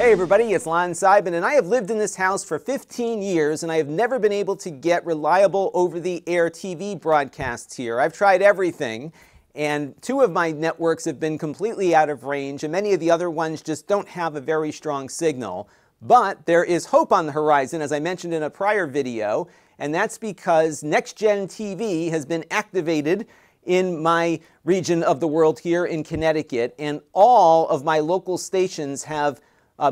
Hey everybody, it's Lon Seidman, and I have lived in this house for 15 years and I have never been able to get reliable over-the-air TV broadcasts here. I've tried everything, and two of my networks have been completely out of range and many of the other ones just don't have a very strong signal. But there is hope on the horizon, as I mentioned in a prior video, and that's because NextGen TV has been activated in my region of the world here in Connecticut, and all of my local stations have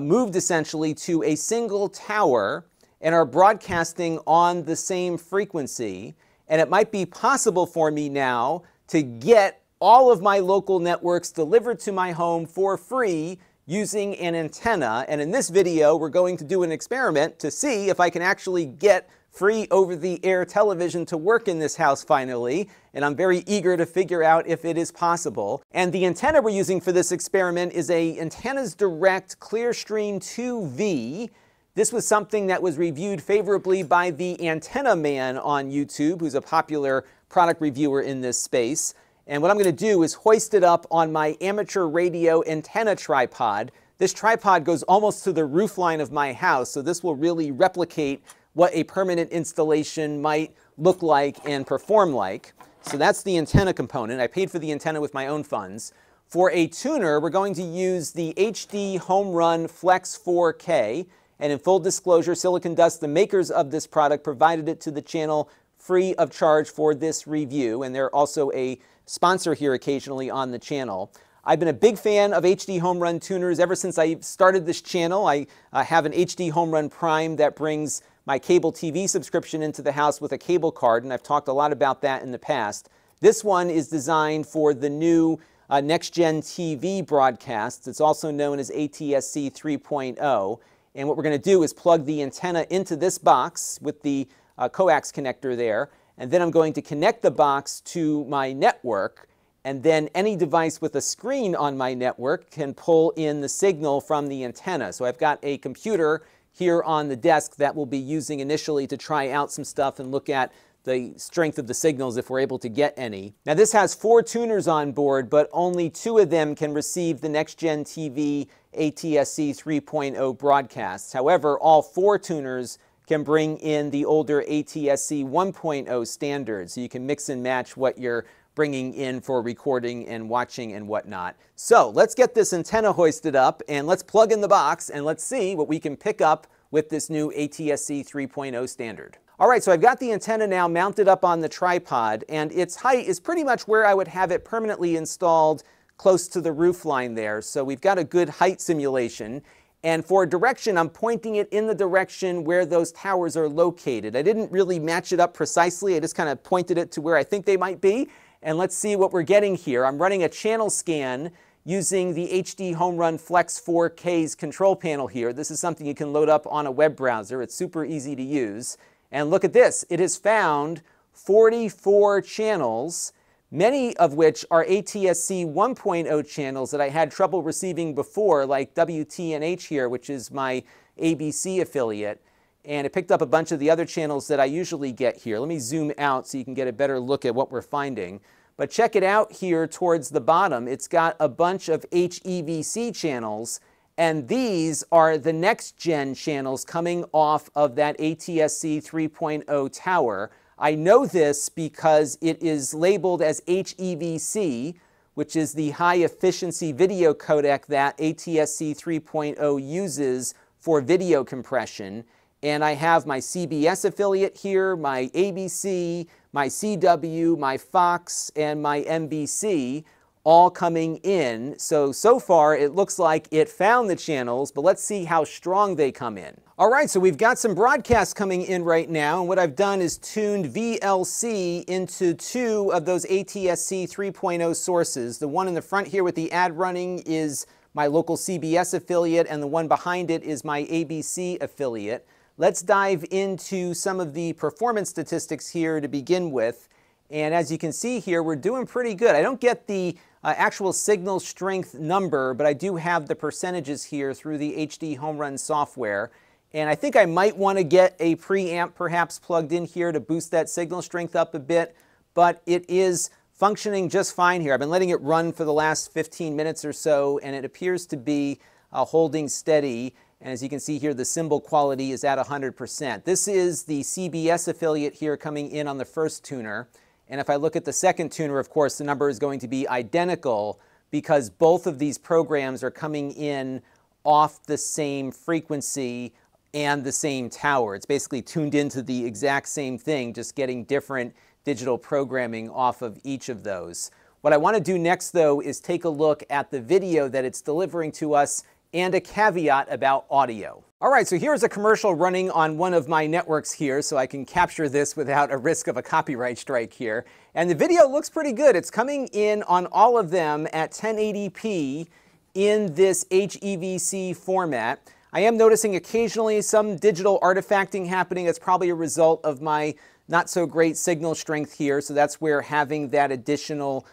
moved essentially to a single tower and are broadcasting on the same frequency. And it might be possible for me now to get all of my local networks delivered to my home for free using an antenna. And in this video, we're going to do an experiment to see if I can actually get free over-the-air television to work in this house finally, and I'm very eager to figure out if it is possible. And the antenna we're using for this experiment is a Antennas Direct Clearstream 2V. This was something that was reviewed favorably by the Antenna Man on YouTube, who's a popular product reviewer in this space. And what I'm going to do is hoist it up on my amateur radio antenna tripod. This tripod goes almost to the roofline of my house, so this will really replicate what a permanent installation might look like and perform like. So that's the antenna component. I paid for the antenna with my own funds. For a tuner, we're going to use the HD Home Run Flex 4K. And in full disclosure, Silicon Dust, the makers of this product, provided it to the channel free of charge for this review. And they're also a sponsor here occasionally on the channel. I've been a big fan of HD Home Run tuners ever since I started this channel. I have an HD Home Run Prime that brings my cable TV subscription into the house with a cable card, and I've talked a lot about that in the past. This one is designed for the new NextGen TV broadcasts. It's also known as ATSC 3.0, and what we're going to do is plug the antenna into this box with the coax connector there, and then I'm going to connect the box to my network, and then any device with a screen on my network can pull in the signal from the antenna. So I've got a computer here on the desk that we'll be using initially to try out some stuff and look at the strength of the signals if we're able to get any. Now this has 4 tuners on board, but only 2 of them can receive the NextGen TV ATSC 3.0 broadcasts. However, all 4 tuners can bring in the older ATSC 1.0 standard, so you can mix and match what you're bringing in for recording and watching and whatnot. So let's get this antenna hoisted up and let's plug in the box and let's see what we can pick up with this new ATSC 3.0 standard. All right, so I've got the antenna now mounted up on the tripod, and its height is pretty much where I would have it permanently installed, close to the roof line there. So we've got a good height simulation. And for direction, I'm pointing it in the direction where those towers are located. I didn't really match it up precisely. I just kind of pointed it to where I think they might be. And let's see what we're getting here. I'm running a channel scan using the HD Home Run Flex 4K's control panel here. This is something you can load up on a web browser. It's super easy to use. And look at this. It has found 44 channels, many of which are ATSC 1.0 channels that I had trouble receiving before, like WTNH here, which is my ABC affiliate. And it picked up a bunch of the other channels that I usually get here. Let me zoom out so you can get a better look at what we're finding. But check it out here towards the bottom. It's got a bunch of HEVC channels, and these are the next-gen channels coming off of that ATSC 3.0 tower. I know this because it is labeled as HEVC, which is the high-efficiency video codec that ATSC 3.0 uses for video compression. And I have my CBS affiliate here, my ABC, my CW, my Fox, and my NBC all coming in. So far it looks like it found the channels, but let's see how strong they come in. All right, so we've got some broadcasts coming in right now, and what I've done is tuned VLC into 2 of those ATSC 3.0 sources. The one in the front here with the ad running is my local CBS affiliate, and the one behind it is my ABC affiliate. Let's dive into some of the performance statistics here to begin with. And as you can see here, we're doing pretty good. I don't get the actual signal strength number, but I do have the percentages here through the HD Home Run software. And I think I might want to get a preamp perhaps plugged in here to boost that signal strength up a bit, but it is functioning just fine here. I've been letting it run for the last 15 minutes or so, and it appears to be holding steady. And as you can see here, the symbol quality is at 100%. This is the CBS affiliate here coming in on the first tuner. And if I look at the second tuner, of course, the number is going to be identical because both of these programs are coming in off the same frequency and the same tower. It's basically tuned into the exact same thing, just getting different digital programming off of each of those. What I want to do next, though, is take a look at the video that it's delivering to us and a caveat about audio. All right, so here's a commercial running on one of my networks here, so I can capture this without a risk of a copyright strike here. And the video looks pretty good. It's coming in on all of them at 1080p in this HEVC format. I am noticing occasionally some digital artifacting happening. That's probably a result of my not so great signal strength here, so that's where having that additional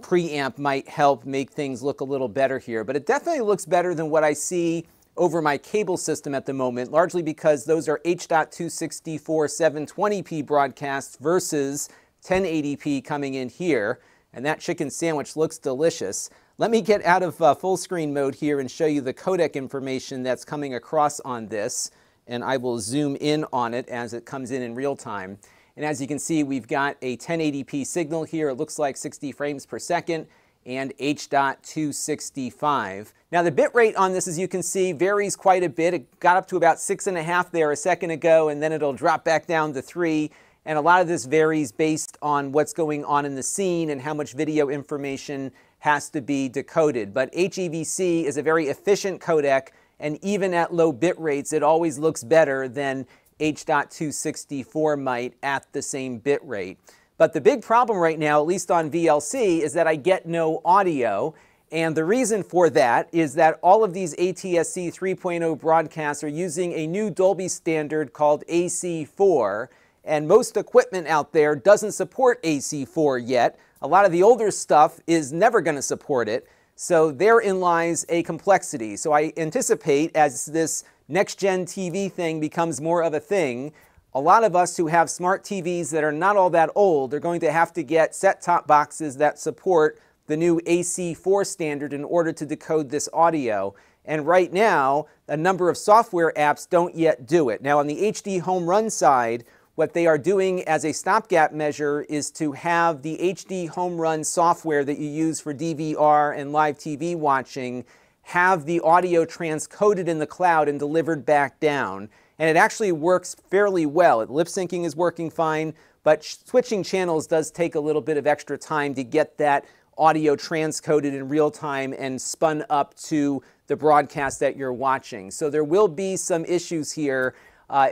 preamp might help make things look a little better here. But it definitely looks better than what I see over my cable system at the moment, largely because those are H.264 720p broadcasts versus 1080p coming in here, and that chicken sandwich looks delicious. Let me get out of full screen mode here and show you the codec information that's coming across on this, and I will zoom in on it as it comes in real time. And as you can see, we've got a 1080p signal here. It looks like 60 frames per second and H.265. Now the bitrate on this, as you can see, varies quite a bit. It got up to about 6.5 there a second ago, and then it'll drop back down to 3. And a lot of this varies based on what's going on in the scene and how much video information has to be decoded. But HEVC is a very efficient codec, and even at low bit rates, it always looks better than H.264 might at the same bit rate. But the big problem right now, at least on VLC, is that I get no audio. And the reason for that is that all of these ATSC 3.0 broadcasts are using a new Dolby standard called AC4. And most equipment out there doesn't support AC4 yet. A lot of the older stuff is never going to support it. So therein lies a complexity. So I anticipate, as this NextGen TV thing becomes more of a thing, a lot of us who have smart TVs that are not all that old are going to have to get set-top boxes that support the new AC4 standard in order to decode this audio. And right now, a number of software apps don't yet do it. Now, on the HD Home Run side, what they are doing as a stopgap measure is to have the HD Home Run software that you use for DVR and live TV watching have the audio transcoded in the cloud and delivered back down. And it actually works fairly well. Lip syncing is working fine, but switching channels does take a little bit of extra time to get that audio transcoded in real time and spun up to the broadcast that you're watching. So there will be some issues here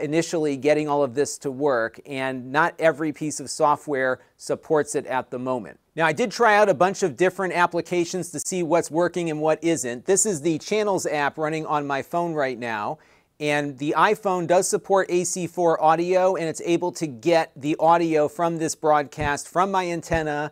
initially getting all of this to work, and not every piece of software supports it at the moment. Now, I did try out a bunch of different applications to see what's working and what isn't. This is the Channels app running on my phone right now, and the iPhone does support AC4 audio, and it's able to get the audio from this broadcast from my antenna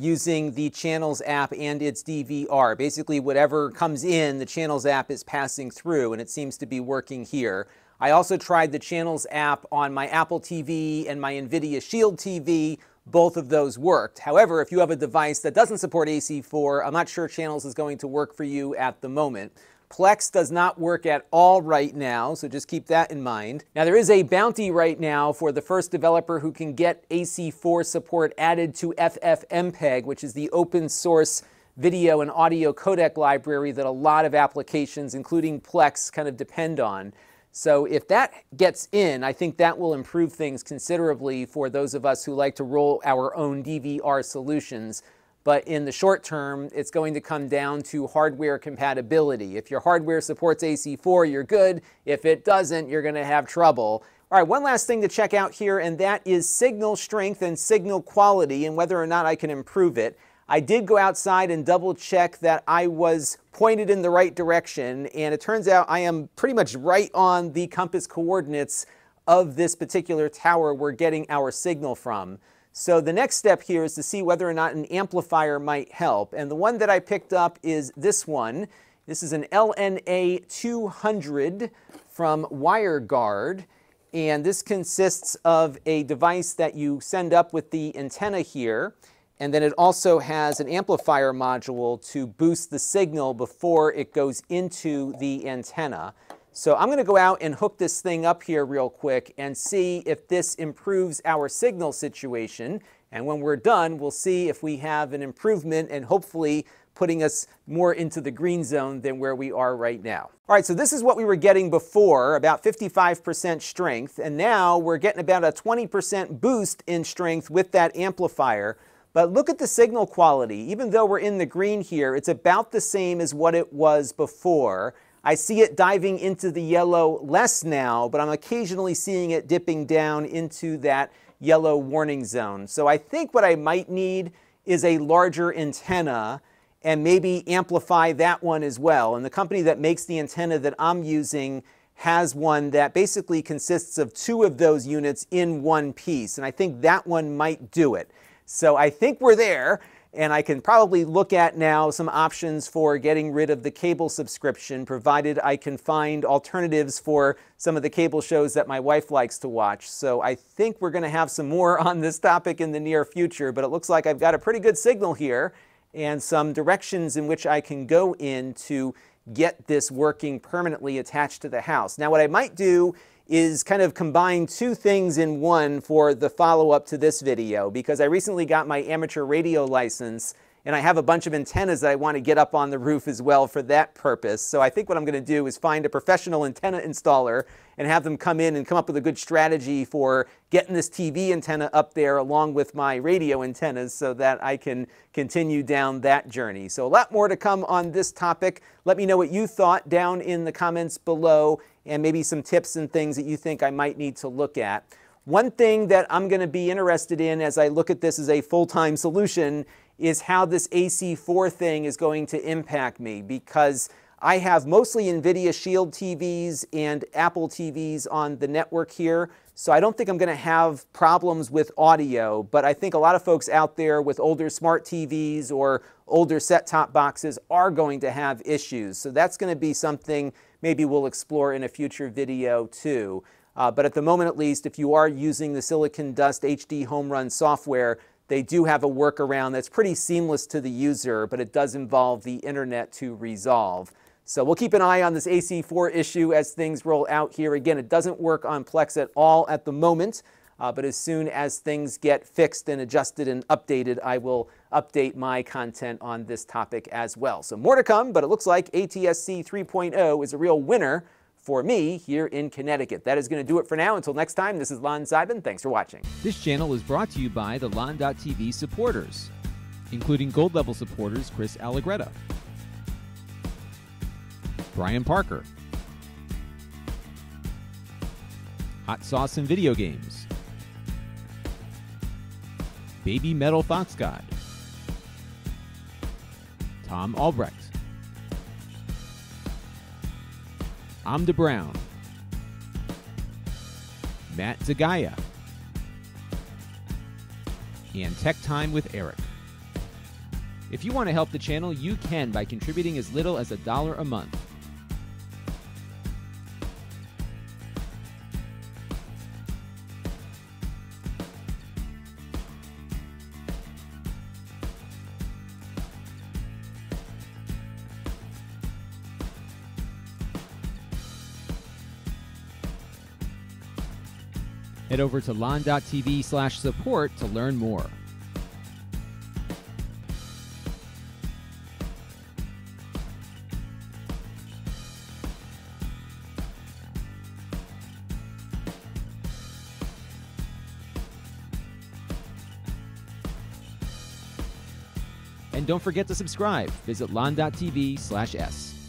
using the Channels app and its DVR. Basically, whatever comes in, the Channels app is passing through, and it seems to be working here. I also tried the Channels app on my Apple TV and my Nvidia Shield TV. Both of those worked. However, if you have a device that doesn't support AC4, I'm not sure Channels is going to work for you at the moment. Plex does not work at all right now, so just keep that in mind. Now, there is a bounty right now for the first developer who can get AC4 support added to FFmpeg, which is the open source video and audio codec library that a lot of applications, including Plex, kind of depend on. So if that gets in, I think that will improve things considerably for those of us who like to roll our own DVR solutions. But in the short term, it's going to come down to hardware compatibility. If your hardware supports AC4, you're good. If it doesn't, you're going to have trouble. All right, one last thing to check out here, and that is signal strength and signal quality and whether or not I can improve it. I did go outside and double check that I was pointed in the right direction, and it turns out I am pretty much right on the compass coordinates of this particular tower we're getting our signal from. So the next step here is to see whether or not an amplifier might help, and the one that I picked up is this one. This is an LNA200 from WireGuard, and this consists of a device that you send up with the antenna here. And then it also has an amplifier module to boost the signal before it goes into the antenna. So I'm going to go out and hook this thing up here real quick and see if this improves our signal situation. And when we're done, we'll see if we have an improvement and hopefully putting us more into the green zone than where we are right now. All right, so this is what we were getting before, about 55% strength, and now we're getting about a 20% boost in strength with that amplifier. But look at the signal quality. Even though we're in the green here, it's about the same as what it was before. I see it diving into the yellow less now, but I'm occasionally seeing it dipping down into that yellow warning zone. So I think what I might need is a larger antenna and maybe amplify that one as well. And the company that makes the antenna that I'm using has one that basically consists of two of those units in one piece. And I think that one might do it. So I think we're there. And I can probably look at now some options for getting rid of the cable subscription, provided I can find alternatives for some of the cable shows that my wife likes to watch. So I think we're going to have some more on this topic in the near future, but it looks like I've got a pretty good signal here and some directions in which I can go in to get this working permanently attached to the house. Now, what I might do is kind of combine two things in one for the follow-up to this video, because I recently got my amateur radio license and I have a bunch of antennas that I want to get up on the roof as well for that purpose. So I think what I'm going to do is find a professional antenna installer and have them come in and come up with a good strategy for getting this TV antenna up there along with my radio antennas so that I can continue down that journey. So a lot more to come on this topic. Let me know what you thought down in the comments below, and maybe some tips and things that you think I might need to look at. One thing that I'm going to be interested in as I look at this as a full-time solution is how this AC4 thing is going to impact me, because I have mostly Nvidia Shield TVs and Apple TVs on the network here, so I don't think I'm going to have problems with audio, but I think a lot of folks out there with older smart TVs or older set-top boxes are going to have issues. So that's going to be something maybe we'll explore in a future video too. But at the moment at least, if you are using the Silicon Dust HD Home Run software, they do have a workaround that's pretty seamless to the user, but it does involve the internet to resolve. So we'll keep an eye on this AC4 issue as things roll out here. Again, it doesn't work on Plex at all at the moment, but as soon as things get fixed and adjusted and updated, I will update my content on this topic as well. So more to come, but it looks like ATSC 3.0 is a real winner for me here in Connecticut. That is going to do it for now. Until next time, this is Lon Seidman. Thanks for watching. This channel is brought to you by the Lon.TV supporters, including gold level supporters Chris Allegretta, Brian Parker, Hot Sauce and Video Games, Baby Metal Fox God, Tom Albrecht, Amda Brown, Matt Zagaya, and Tech Time with Eric. If you want to help the channel, you can by contributing as little as $1 a month. Head over to lon.tv/support to learn more. And don't forget to subscribe. Visit lon.tv/s.